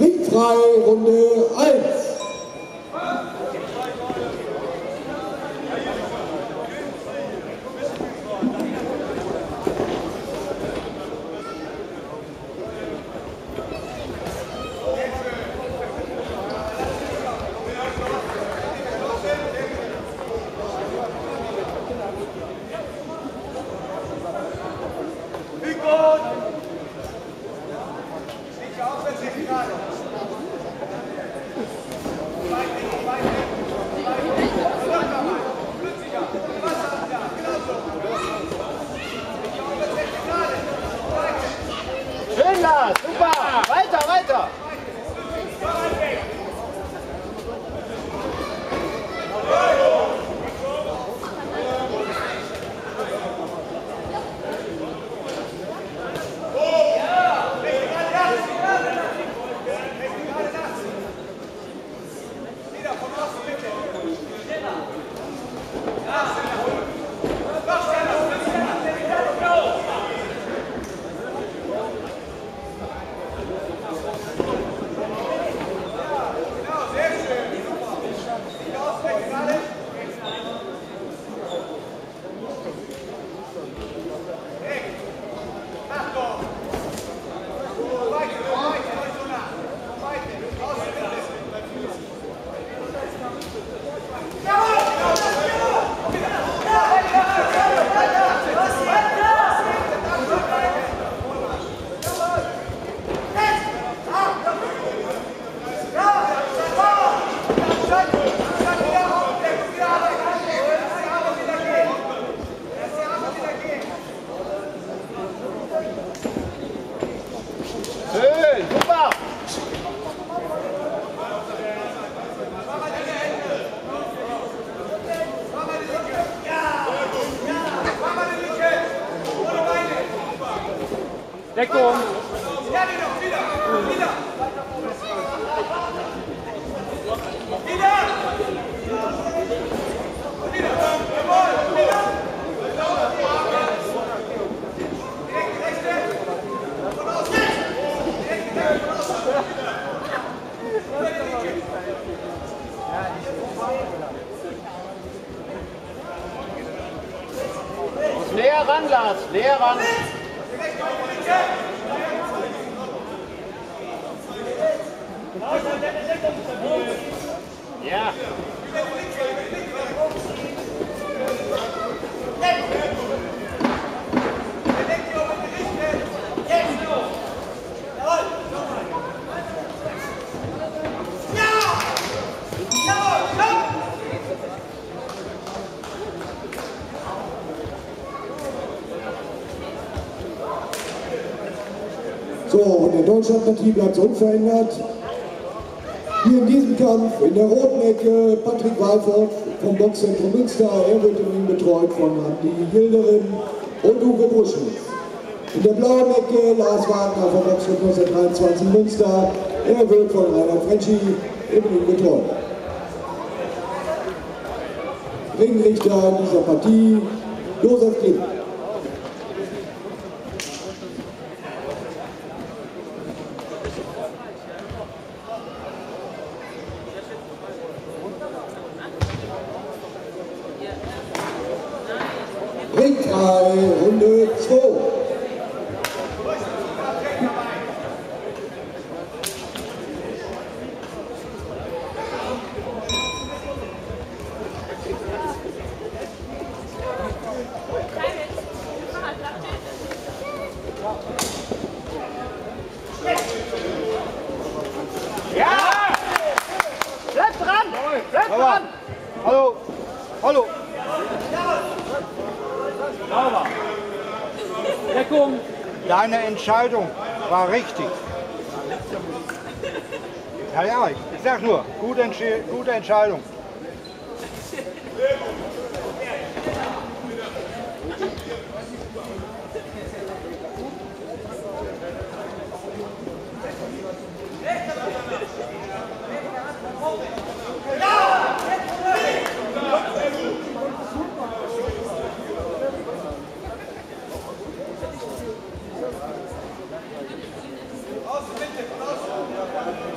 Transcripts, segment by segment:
Ringfrei, Runde 1. Deutschlandpartie bleibt so unverändert. Hier in diesem Kampf in der roten Ecke Patrick Walfort vom Boxzentrum Münster. Er wird in ihm betreut von Andy Hilderin und Uwe Buschen. In der blauen Ecke Lars Wagner vom Boxzentrum 1923 Münster. Er wird von Rainer Frentschi in ihm betreut. Ringrichter dieser Partie Josef Klink. Entscheidung war richtig. Ja, ja, ich sag nur, gute Entscheidung. Aus der Mitte, von außen.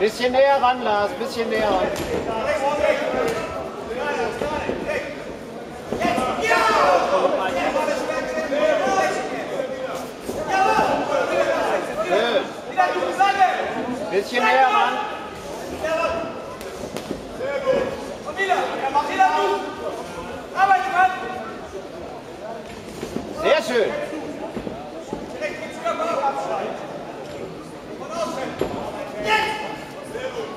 Bisschen näher ran, Lars, bisschen näher ran. Bisschen näher ran. Sehr gut. Und wieder. Er macht wieder gut. Arbeite dran. Sehr schön. Direkt mit sogar Ball abschneiden. Und ausstellen. Jetzt. Sehr gut.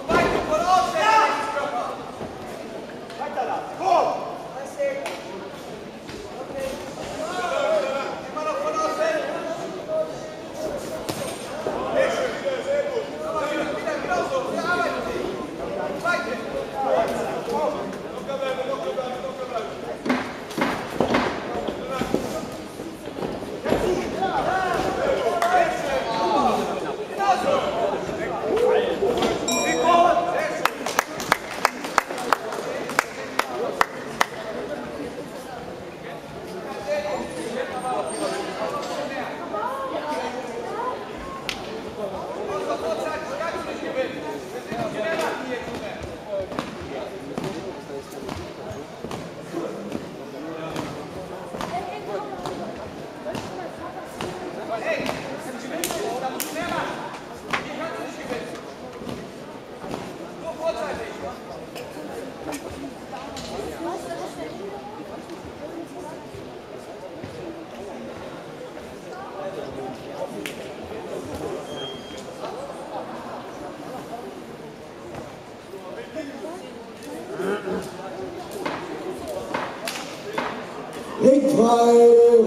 Und weiter. Und ausstellen. Ja. Weiter da. Hoch.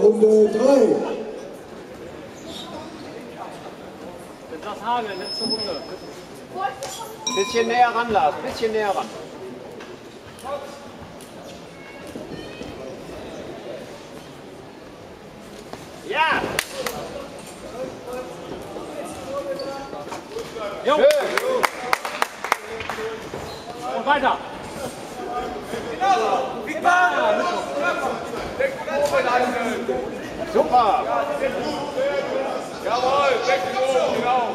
Runde 3. Das Hagel, letzte Runde. Bisschen näher ran, Lars, bisschen näher ran. Ja! Jo. Schön! Und weiter! Super! Jawohl, weg den Bogen, genau!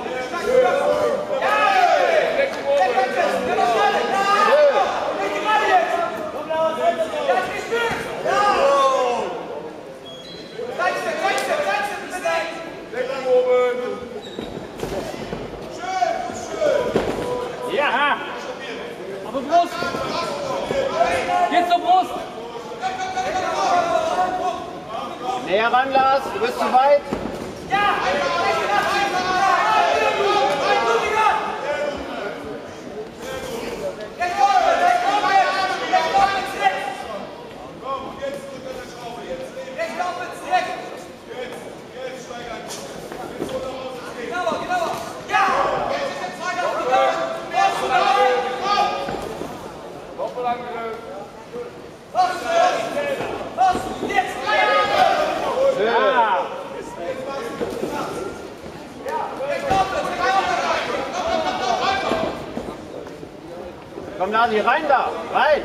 Ja! Weg den Bogen! Schön! Ja! Aber Brust! Jetzt zur Brust! Näher ran, Lars, du bist zu weit. Ja! Komm, Lars, hier rein da! Rein!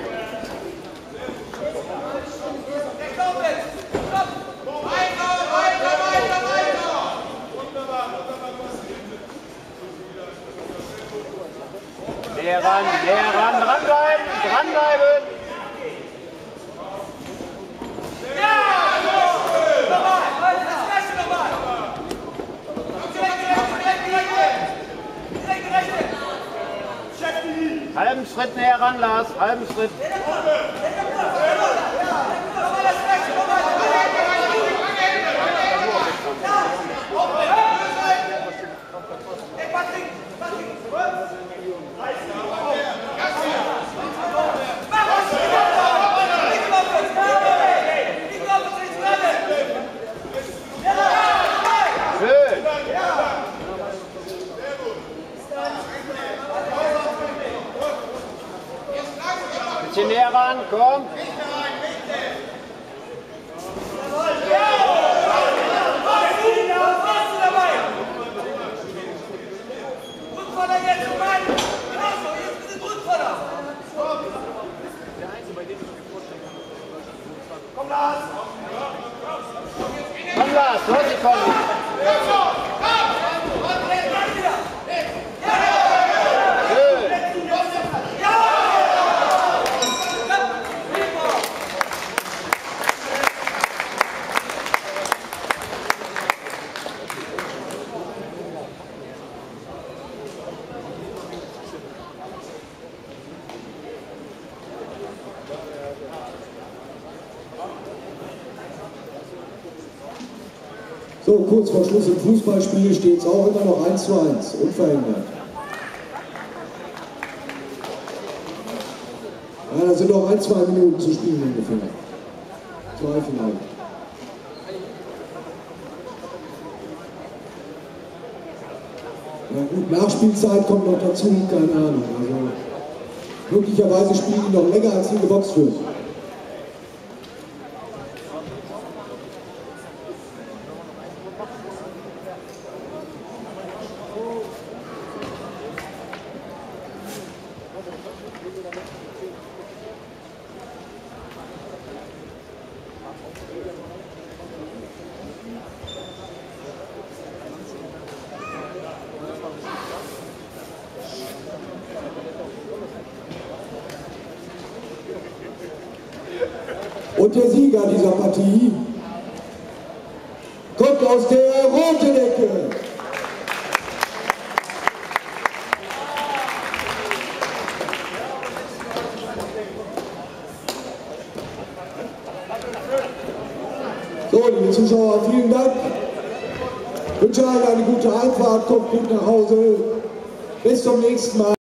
Näher ran, dranbleiben! Dranbleiben! Halben Schritt näher ran, Lars, halben Schritt. Bisschen näher ran, komm! Komm, Lars! Komm, Lars, los, ich komme! So, kurz vor Schluss im Fußballspiel steht es auch immer noch 1:1, unverhindert. Ja, da sind noch ein, 2 Minuten zu spielen ungefähr. Zwei vielleicht. Ja gut, Nachspielzeit kommt noch dazu, keine Ahnung. Also, möglicherweise spielen die noch länger, als hier geboxt wird. Und der Sieger dieser Partie kommt aus der roten Ecke. So, liebe Zuschauer, vielen Dank. Ich wünsche euch eine gute Heimfahrt, kommt gut nach Hause. Bis zum nächsten Mal.